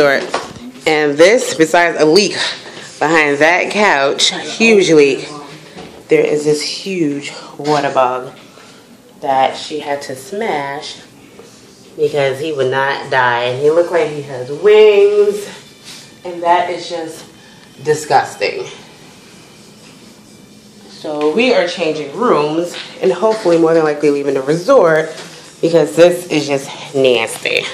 sort. And this, besides a leak behind that couch, huge leak, there is this huge water bug that she had to smash because he would not die. And he looked like he has wings, and that is just disgusting. So we are changing rooms and hopefully more than likely leaving the resort because this is just nasty.